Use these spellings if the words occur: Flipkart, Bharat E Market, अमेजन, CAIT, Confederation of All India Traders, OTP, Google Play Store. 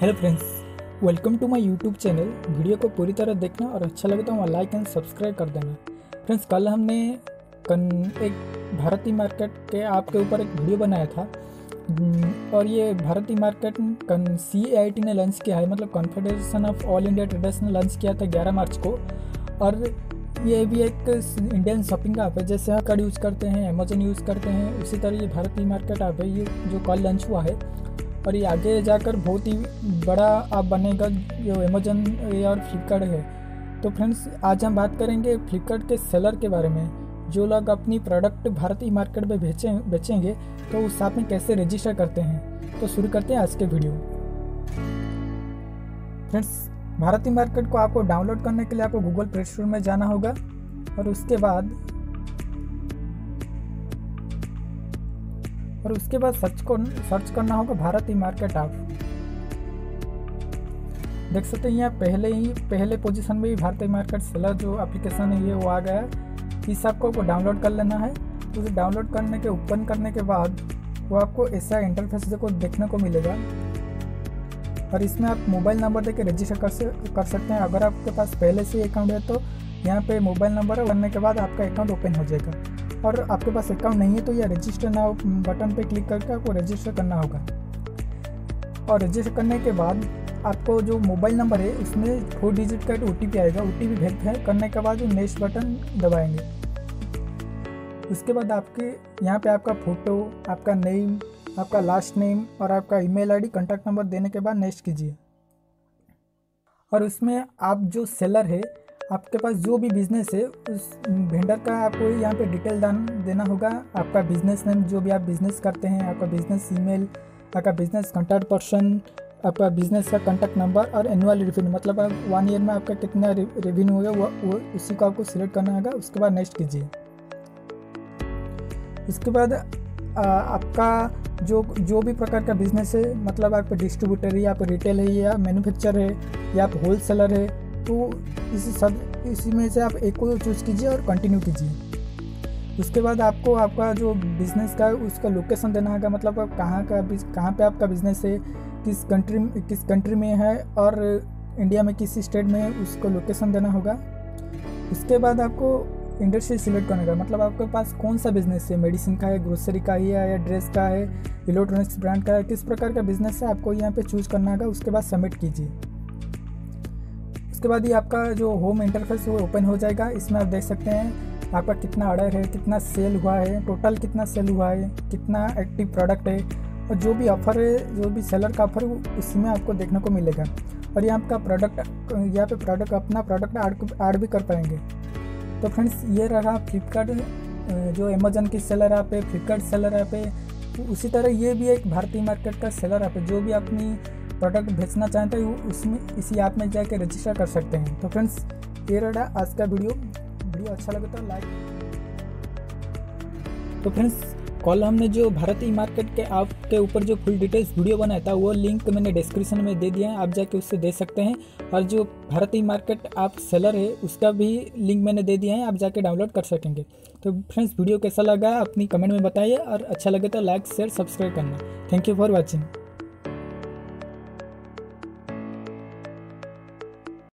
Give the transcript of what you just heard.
Hello friends, welcome to my YouTube channel. Video को पूरी तरह देखना और अच्छा लगे तो वहाँ लाइक एंड सब्सक्राइब कर देना। फ्रेंड्स, कल हमने एक भारतीय मार्केट के आपके ऊपर एक वीडियो बनाया था और ये भारतीय मार्केट CAIT ने लॉन्च किया है, मतलब confederation of all India traders ने लॉन्च किया था 11 मार्च को। और ये भी एक इंडियन शॉपिंग ऐप है, जैसे हम फ्लिपकार्ट यूज़ करते हैं, अमेजन यूज़ करते हैं, उसी तरह ये भारतीय मार्केट ऐप है, ये जो कल लॉन्च हुआ है। और ये आगे जाकर बहुत ही बड़ा ऐप बनेगा जो अमेजन और फ्लिपकार्ट है। तो फ्रेंड्स, आज हम बात करेंगे फ्लिपकार्ट के सेलर के बारे में। जो लोग अपनी प्रोडक्ट भारतीय मार्केट में बेचेंगे तो उस ऐप में कैसे रजिस्टर करते हैं। तो शुरू करते हैं आज के वीडियो। फ्रेंड्स, भारतीय मार्केट को आपको डाउनलोड करने के लिए आपको गूगल प्ले स्टोर में जाना होगा और उसके बाद सर्च करना होगा भारतीय मार्केट ऐप। देख सकते हैं यहाँ पहले पोजीशन में ही भारतीय मार्केट सेलर जो एप्लीकेशन है ये वो आ गया। इस ऐप को आपको डाउनलोड कर लेना है। तो डाउनलोड करने के ओपन करने के बाद वो आपको ऐसा इंटरफेस देखने को मिलेगा और इसमें आप मोबाइल नंबर देके रजिस्टर कर सकते हैं। अगर आपके पास पहले से अकाउंट है तो यहाँ पे मोबाइल नंबर बनने के बाद आपका अकाउंट ओपन हो जाएगा। और आपके पास अकाउंट नहीं है तो यह रजिस्टर नाउ बटन पे क्लिक करके आपको रजिस्टर करना होगा। और रजिस्टर करने के बाद आपको जो मोबाइल नंबर है उसमें 4 डिजिट का OTP आएगा। OTP वेरीफाई करने के बाद नेक्स्ट बटन दबाएँगे। उसके बाद आपके यहाँ पर आपका फ़ोटो, आपका नेम, आपका लास्ट नेम और आपका ईमेल आईडी, कॉन्टैक्ट नंबर देने के बाद नेक्स्ट कीजिए। और उसमें आप जो सेलर है, आपके पास जो भी बिजनेस है उस वेंडर का आपको यहाँ पे डिटेल देना होगा। आपका बिजनेस नेम, जो भी आप बिजनेस करते हैं, आपका बिजनेस ईमेल, आपका बिजनेस कॉन्टैक्ट पर्सन, आपका बिजनेस का कॉन्टैक्ट नंबर और एनुअल रेवेन्यू, मतलब 1 ईयर में आपका कितना रेवेन्यू होगा वो उसी को आपको सिलेक्ट करना होगा। उसके बाद नेक्स्ट कीजिए। उसके बाद आपका जो भी प्रकार का बिजनेस है, मतलब आप डिस्ट्रीब्यूटर है, आप रिटेल है या मैन्युफैक्चर है या आप होल सेलर है, तो इसी में से आप एक को चूज़ कीजिए और कंटिन्यू कीजिए। उसके बाद आपको आपका जो बिज़नेस का उसका लोकेशन देना होगा, मतलब आप कहाँ पे आपका बिज़नेस है, किस कंट्री में है और इंडिया में किस स्टेट में है, उसको लोकेशन देना होगा। उसके बाद आपको इंडस्ट्री सिलेक्ट करने का, मतलब आपके पास कौन सा बिजनेस है, मेडिसिन का है, ग्रोसरी का है या ड्रेस का है, इलेक्ट्रॉनिक्स ब्रांड का है, किस प्रकार का बिजनेस है आपको यहाँ पे चूज करना होगा। उसके बाद सबमिट कीजिए। उसके बाद ये आपका जो होम इंटरफेस वो ओपन हो जाएगा। इसमें आप देख सकते हैं आपका कितना ऑर्डर है, कितना सेल हुआ है, टोटल कितना सेल हुआ है, कितना एक्टिव प्रोडक्ट है और जो भी ऑफर है, जो भी सेलर का ऑफर उसी में आपको देखने को मिलेगा। और ये आपका प्रोडक्ट, यहाँ पर प्रोडक्ट अपना प्रोडक्ट ऐड भी कर पाएंगे। तो फ्रेंड्स, ये रहा फ्लिपकार्ट जो अमेजन की सेलर ऐप है, फ्लिपकार्ट सेलर ऐप है। उसी तरह ये भी एक भारतीय मार्केट का सेलर ऐप है। जो भी अपनी प्रोडक्ट बेचना चाहते हैं वो उसमें इसी ऐप में जाकर रजिस्टर कर सकते हैं। तो फ्रेंड्स, ये रहा आज का वीडियो अच्छा लगे तो लाइक। तो फ्रेंड्स, कल हमने जो भारतीय मार्केट के ऐप के ऊपर जो फुल डिटेल्स वीडियो बनाया था वो लिंक मैंने डिस्क्रिप्शन में दे दिया है, आप जाके उससे दे सकते हैं। और जो भारतीय मार्केट ऐप सेलर है उसका भी लिंक मैंने दे दिया है, आप जाके डाउनलोड कर सकेंगे। तो फ्रेंड्स, वीडियो कैसा लगा अपनी कमेंट में बताइए और अच्छा लगे तो लाइक शेयर सब्सक्राइब करना। Thank you for watching.